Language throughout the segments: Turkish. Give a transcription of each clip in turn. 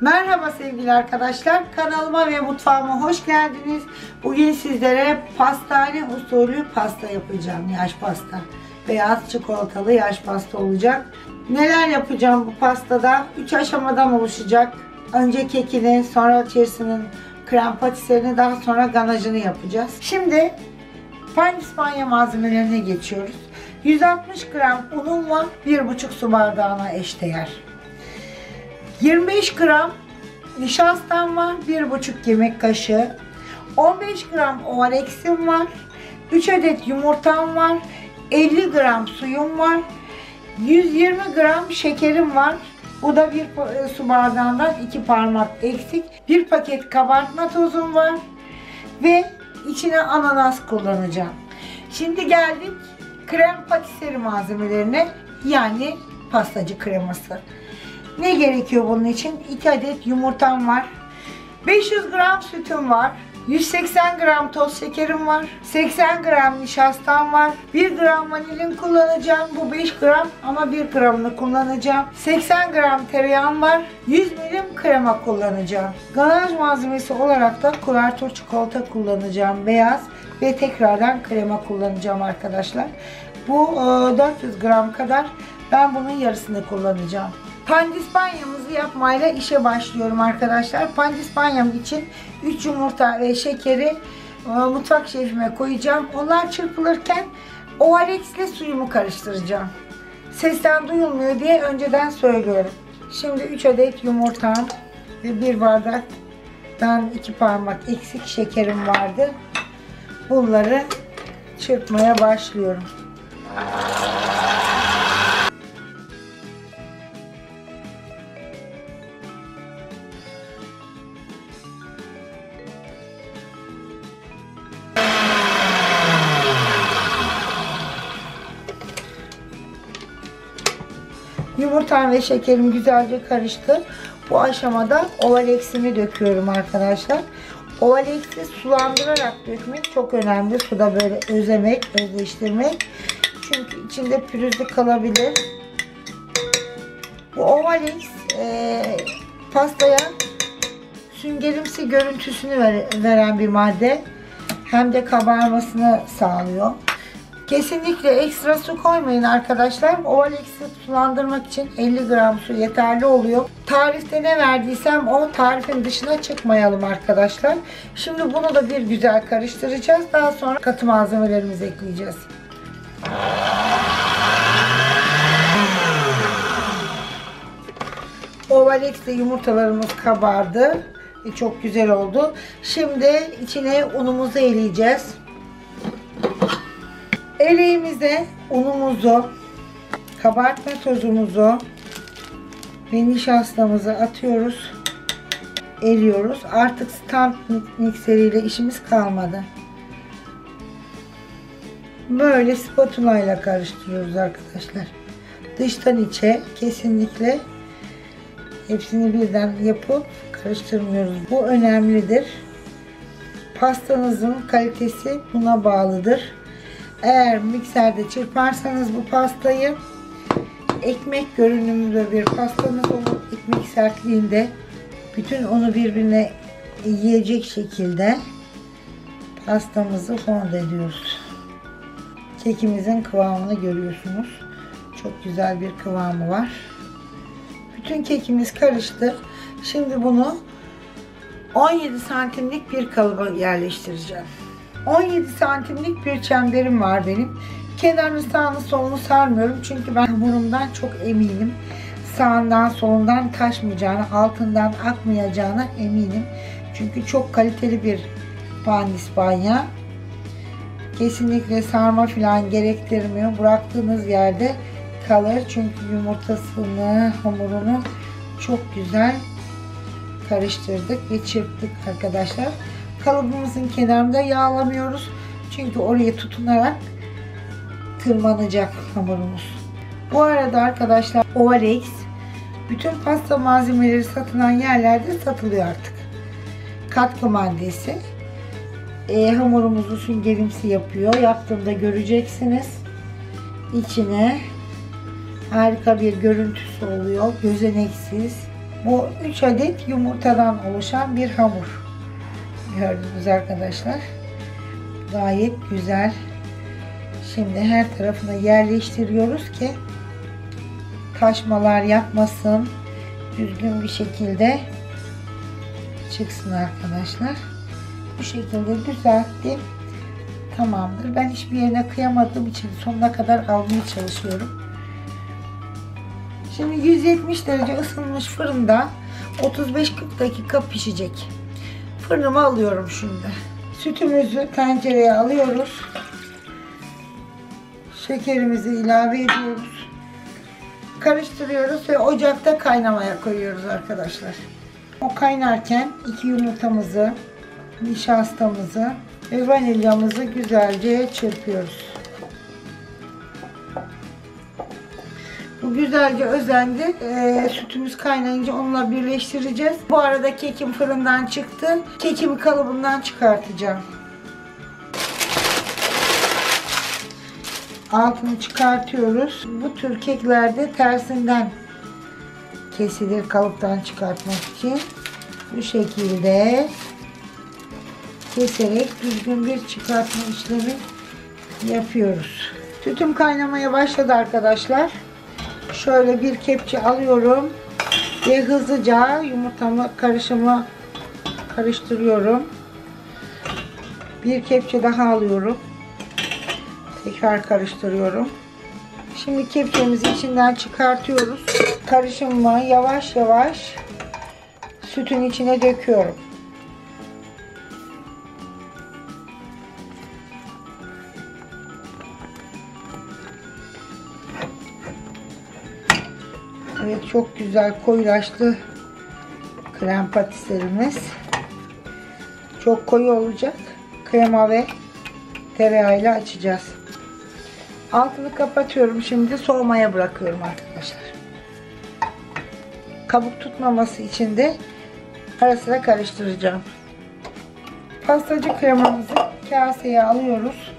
Merhaba sevgili arkadaşlar, kanalıma ve mutfağıma hoş geldiniz. Bugün sizlere pastane usulü pasta yapacağım, yaş pasta. Beyaz çikolatalı yaş pasta olacak. Neler yapacağım bu pastada? 3 aşamadan oluşacak. Önce kekini, sonra içerisinin krem patiserini, daha sonra ganajını yapacağız. Şimdi Pandispanya malzemelerine geçiyoruz. 160 gram unumla 1,5 su bardağına eşdeğer. 25 gram nişastam var, 1,5 yemek kaşığı. 15 gram ovaleksim var. 3 adet yumurtam var. 50 gram suyum var. 120 gram şekerim var. Bu da bir su bardağından 2 parmak eksik. 1 paket kabartma tozum var. Ve içine ananas kullanacağım. Şimdi geldik krem patisserie malzemelerine, yani pastacı kreması. Ne gerekiyor bunun için? 2 adet yumurtam var. 500 gram sütüm var. 180 gram toz şekerim var. 80 gram nişastam var. 1 gram vanilin kullanacağım. Bu 5 gram ama 1 gramını kullanacağım. 80 gram tereyağım var. 100 milim krema kullanacağım. Ganaj malzemesi olarak da kuvertür çikolata kullanacağım. Beyaz ve tekrardan krema kullanacağım arkadaşlar. Bu 400 gram kadar. Ben bunun yarısını kullanacağım. Pandispanyamızı yapmayla işe başlıyorum arkadaşlar. Pandispanyam için 3 yumurta ve şekeri mutfak şefime koyacağım. Onlar çırpılırken ovaleks ile suyumu karıştıracağım. Sesten duyulmuyor diye önceden söylüyorum. Şimdi 3 adet yumurtam ve 1 bardaktan 2 parmak eksik şekerim vardı. Bunları çırpmaya başlıyorum. Yumurtam ve şekerim güzelce karıştı. Bu aşamada ovaleksimi döküyorum arkadaşlar. Ovaleksi sulandırarak dökmek çok önemli. Suda böyle özemek, özleştirmek. Çünkü içinde pürüzlü kalabilir. Bu ovaleks pastaya süngerimsi görüntüsünü veren bir madde. Hem de kabarmasını sağlıyor. Kesinlikle ekstra su koymayın arkadaşlar. Ovaleksi sulandırmak için 50 gram su yeterli oluyor. Tarifte ne verdiysem o tarifin dışına çıkmayalım arkadaşlar. Şimdi bunu da bir güzel karıştıracağız. Daha sonra katı malzemelerimizi ekleyeceğiz. Ovaleksle yumurtalarımız kabardı. Çok güzel oldu. Şimdi içine unumuzu eleyeceğiz. Eleğimize unumuzu, kabartma tozumuzu ve nişastamızı atıyoruz, eliyoruz. Artık stand mikseriyle işimiz kalmadı. Böyle spatula ile karıştırıyoruz arkadaşlar. Dıştan içe kesinlikle hepsini birden yapıp karıştırmıyoruz. Bu önemlidir. Pastanızın kalitesi buna bağlıdır. Eğer mikserde çırparsanız bu pastayı, ekmek görünümlü bir pastanız olur. Ekmek sertliğinde bütün unu birbirine yiyecek şekilde pastamızı fonde ediyoruz. Kekimizin kıvamını görüyorsunuz. Çok güzel bir kıvamı var. Bütün kekimiz karıştı. Şimdi bunu 17 santimlik bir kalıba yerleştireceğim. 17 santimlik bir çemberim var benim. Kenarını, sağını, solunu sarmıyorum. Çünkü ben hamurumdan çok eminim. Sağından, solundan taşmayacağına, altından akmayacağına eminim. Çünkü çok kaliteli bir Pandispanya. Kesinlikle sarma falan gerektirmiyor. Bıraktığınız yerde kalır. Çünkü yumurtasını, hamurunu çok güzel karıştırdık ve çırptık arkadaşlar. Kalıbımızın kenarında yağlamıyoruz. Çünkü oraya tutunarak tırmanacak hamurumuz. Bu arada arkadaşlar ovaleks bütün pasta malzemeleri satılan yerlerde satılıyor artık. Katkı maddesi. Hamurumuzu süngerimsi yapıyor. Yaptığımda göreceksiniz. İçine harika bir görüntüsü oluyor. Gözeneksiz. Bu 3 adet yumurtadan oluşan bir hamur. Gördünüz arkadaşlar. Gayet güzel. Şimdi her tarafına yerleştiriyoruz ki taşmalar yapmasın. Düzgün bir şekilde çıksın arkadaşlar. Bu şekilde düzelttim. Tamamdır. Ben hiçbir yerine kıyamadığım için sonuna kadar almaya çalışıyorum. Şimdi 170 derece ısınmış fırında 35-40 dakika pişecek. Fırınıma alıyorum şimdi. Sütümüzü tencereye alıyoruz. Şekerimizi ilave ediyoruz. Karıştırıyoruz ve ocakta kaynamaya koyuyoruz arkadaşlar. O kaynarken 2 yumurtamızı, nişastamızı ve vanilyamızı güzelce çırpıyoruz. Bu güzelce özendi. Sütümüz kaynayınca onunla birleştireceğiz. Bu arada kekim fırından çıktı. Kekimi kalıbından çıkartacağım. Altını çıkartıyoruz. Bu tür keklerde tersinden kesilir kalıptan çıkartmak için. Bu şekilde keserek düzgün bir çıkartma işlemi yapıyoruz. Sütüm kaynamaya başladı arkadaşlar. Şöyle bir kepçe alıyorum ve hızlıca yumurtamı karıştırıyorum. Bir kepçe daha alıyorum. Tekrar karıştırıyorum. Şimdi kepçemizi içinden çıkartıyoruz. Karışımı yavaş yavaş sütün içine döküyorum. Evet, çok güzel koyulaştı krem patislerimiz. Çok koyu olacak. Krema ve tereyağıyla açacağız. Altını kapatıyorum. Şimdi soğumaya bırakıyorum arkadaşlar. Kabuk tutmaması için de ara sıra karıştıracağım. Pastacı kremamızı kaseye alıyoruz.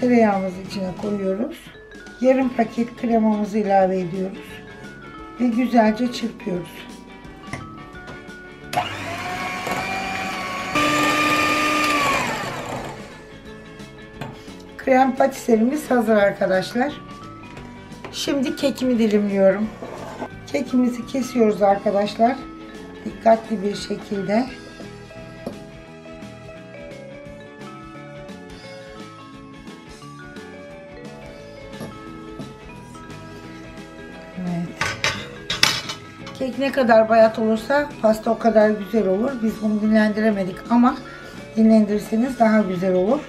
Tereyağımızı içine koyuyoruz. Yarım paket kremamızı ilave ediyoruz. Ve güzelce çırpıyoruz. Krem patislerimiz hazır arkadaşlar. Şimdi kekimi dilimliyorum. Kekimizi kesiyoruz arkadaşlar. Dikkatli bir şekilde. Kek ne kadar bayat olursa pasta o kadar güzel olur. Biz bunu dinlendiremedik ama dinlendirirseniz daha güzel olur.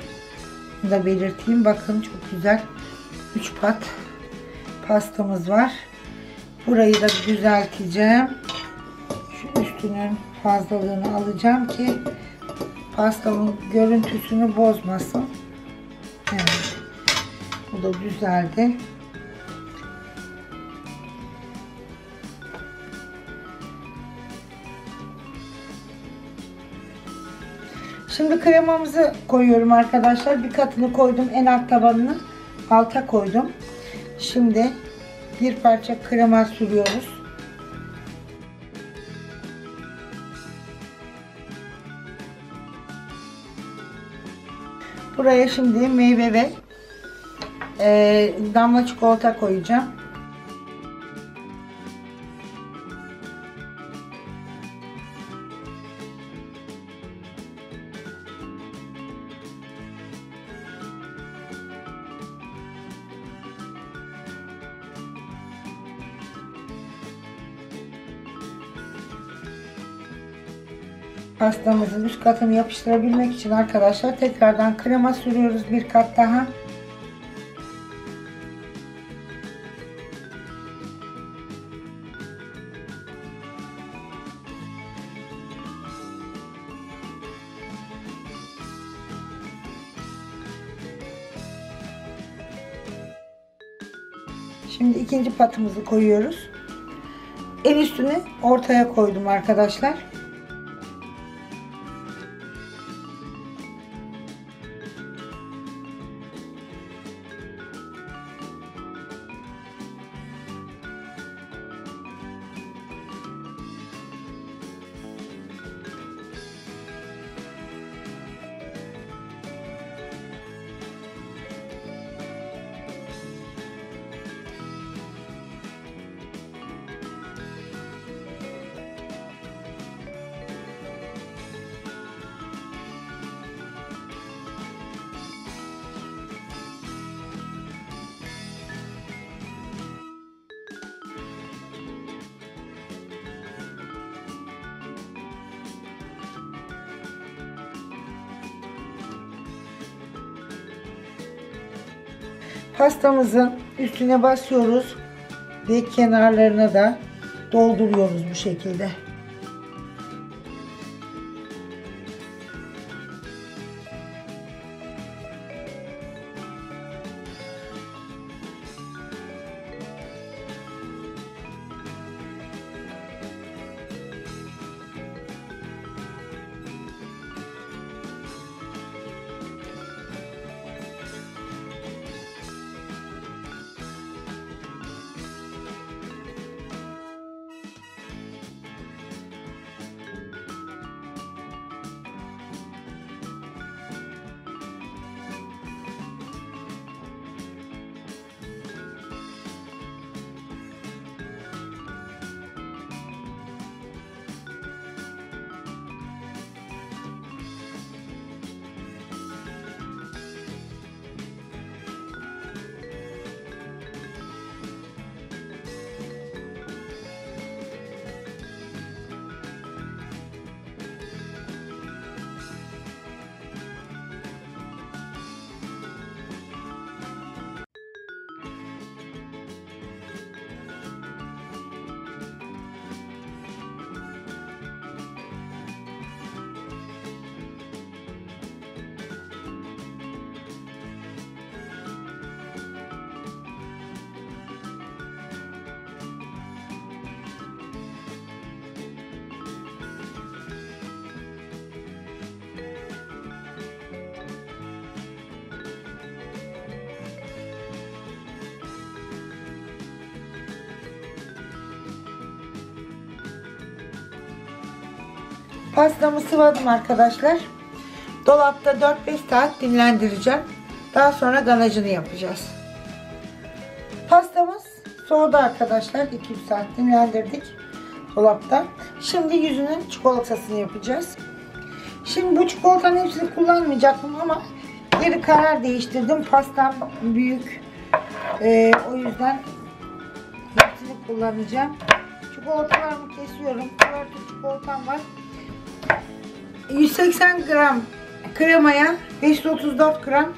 Bunu da belirteyim. Bakın çok güzel 3 pat pastamız var. Burayı da düzelteceğim. Şu üstünün fazlalığını alacağım ki pastamın görüntüsünü bozmasın. Evet. Bu da düzeldi. Şimdi kremamızı koyuyorum arkadaşlar. Bir katını koydum. En alt tabanını alta koydum. Şimdi bir parça krema sürüyoruz. Buraya şimdi meyve ve damla çikolata koyacağım. Pastamızın üst katını yapıştırabilmek için arkadaşlar tekrardan krema sürüyoruz, bir kat daha. Şimdi ikinci patımızı koyuyoruz. En üstünü ortaya koydum arkadaşlar. Pastamızın üstüne basıyoruz ve kenarlarına da dolduruyoruz bu şekilde. Pastamı sıvadım arkadaşlar. Dolapta 4-5 saat dinlendireceğim. Daha sonra ganajını yapacağız. Pastamız soğudu arkadaşlar. 2-3 saat dinlendirdik dolapta. Şimdi yüzünün çikolatasını yapacağız. Şimdi bu çikolatanın hepsini kullanmayacaktım ama geri karar değiştirdim. Pastam büyük. O yüzden hepsini kullanacağım. Çikolatalarımı kesiyorum. Karartı çikolatam var. 180 gram kremaya 534 gram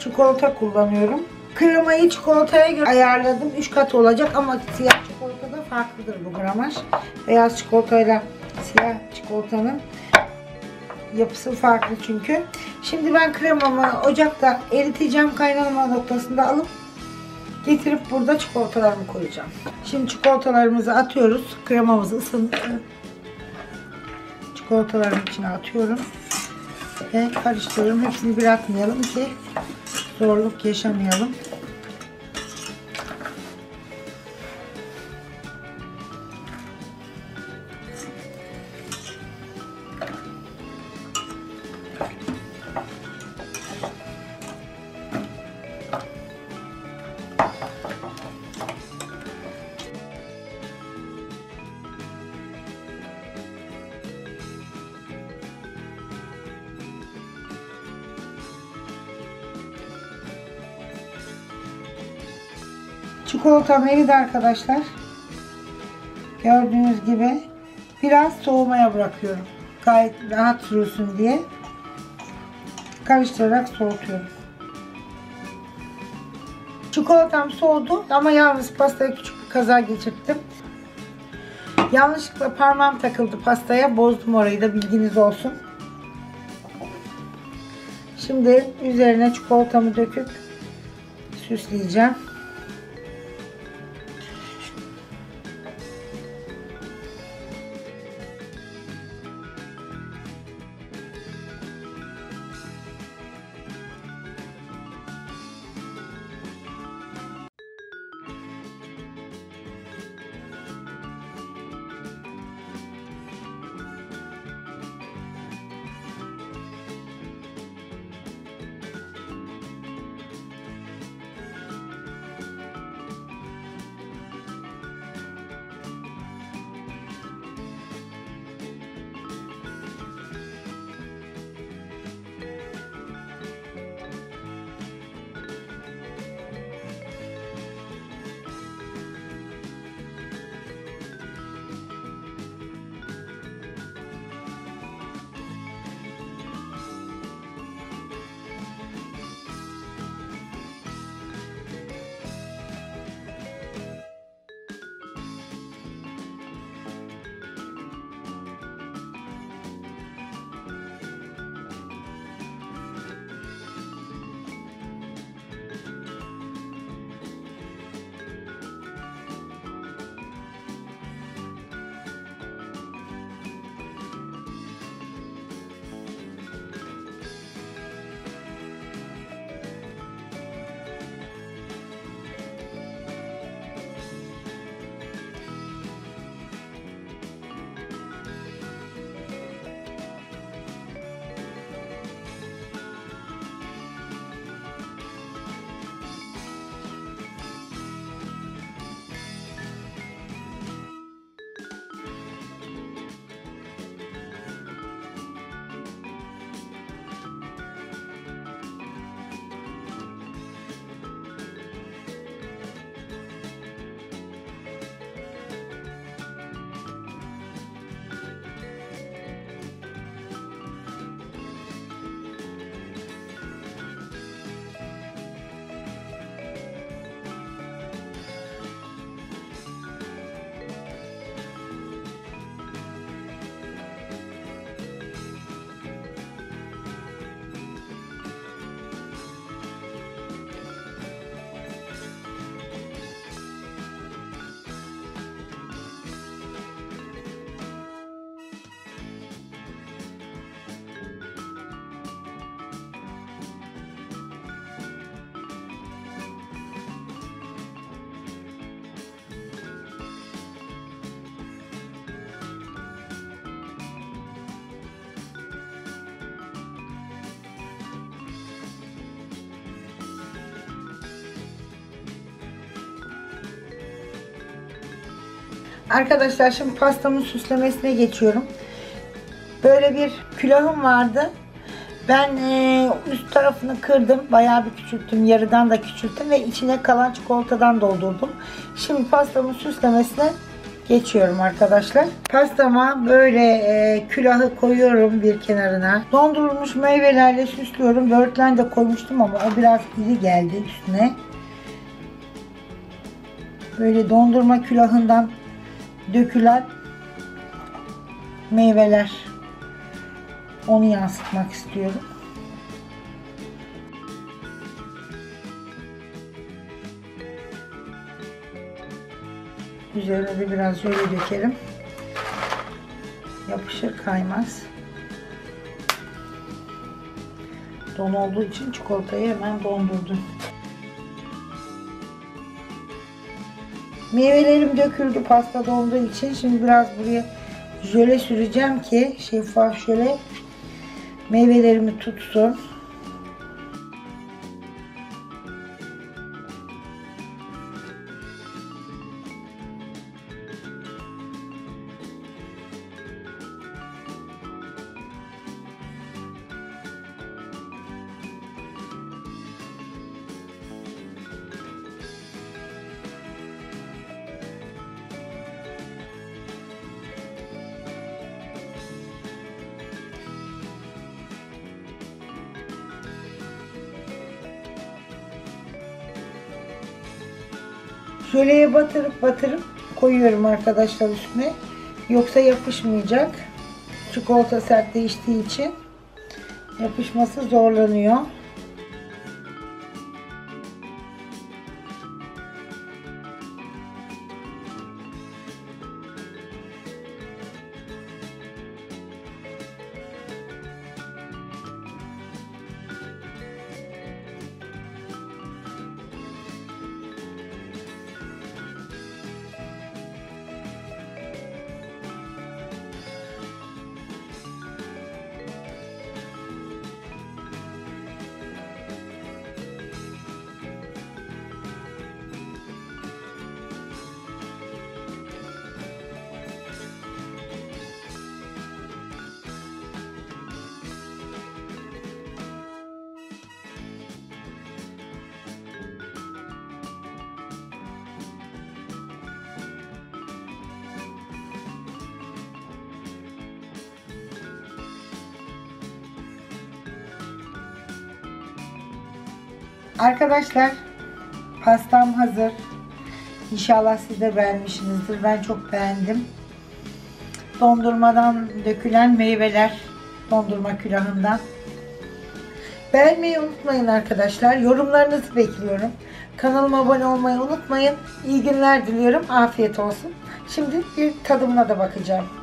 çikolata kullanıyorum. Kremayı çikolataya göre ayarladım. 3 kat olacak ama siyah çikolata da farklıdır bu gramaj. Beyaz çikolatayla siyah çikolatanın yapısı farklı çünkü. Şimdi ben kremamı ocakta eriteceğim. Kaynama noktasında alıp getirip burada çikolatalarımı koyacağım. Şimdi çikolatalarımızı atıyoruz. Kremamızı ısındı. Çikolataların içine atıyorum ve karıştırıyorum. Hepsini bir atmayalım ki zorluk yaşamayalım. Çikolatam eridi arkadaşlar. Gördüğünüz gibi biraz soğumaya bırakıyorum. Gayet rahat dursun diye karıştırarak soğutuyorum. Çikolatam soğudu ama yalnız pastaya küçük bir kaza geçirdim. Yanlışlıkla parmağım takıldı pastaya. Bozdum orayı da, bilginiz olsun. Şimdi üzerine çikolatamı döküp süsleyeceğim. Arkadaşlar şimdi pastamın süslemesine geçiyorum. Böyle bir külahım vardı. Ben üst tarafını kırdım. Bayağı bir küçülttüm. Yarıdan da küçülttüm ve içine kalan çikolatadan doldurdum. Şimdi pastamın süslemesine geçiyorum arkadaşlar. Pastama böyle külahı koyuyorum bir kenarına. Dondurulmuş meyvelerle süslüyorum. Böğürtlen de koymuştum ama o biraz diri geldi üstüne. Böyle dondurma külahından dökülen meyveler. Onu yansıtmak istiyorum. Üzerine de biraz şöyle dökelim. Yapışır kaymaz. Don olduğu için çikolatayı hemen dondurdum. Meyvelerim döküldü pasta donduğu için. Şimdi biraz buraya jöle süreceğim ki şeffaf jöle meyvelerimi tutsun. Jöleye batırıp koyuyorum arkadaşlar üstüne. Yoksa yapışmayacak. Çikolata sertleştiği için yapışması zorlanıyor. Arkadaşlar pastam hazır. İnşallah siz de beğenmişsinizdir. Ben çok beğendim. Dondurmadan dökülen meyveler, dondurma külahından. Beğenmeyi unutmayın arkadaşlar. Yorumlarınızı bekliyorum. Kanalıma abone olmayı unutmayın. İyi günler diliyorum. Afiyet olsun. Şimdi bir tadımına da bakacağım.